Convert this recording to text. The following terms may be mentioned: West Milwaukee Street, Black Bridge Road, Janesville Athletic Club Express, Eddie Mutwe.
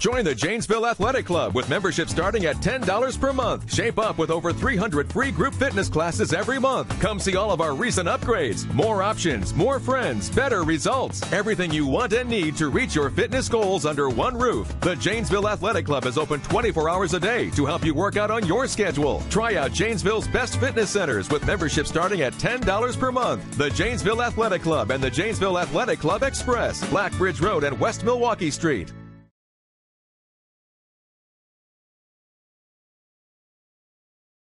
Join the Janesville Athletic Club with membership starting at $10 per month. Shape up with over 300 free group fitness classes every month. Come see all of our recent upgrades. More options, more friends, better results. Everything you want and need to reach your fitness goals under one roof. The Janesville Athletic Club is open 24 hours a day to help you work out on your schedule. Try out Janesville's best fitness centers with membership starting at $10 per month. The Janesville Athletic Club and the Janesville Athletic Club Express, Black Bridge Road and West Milwaukee Street.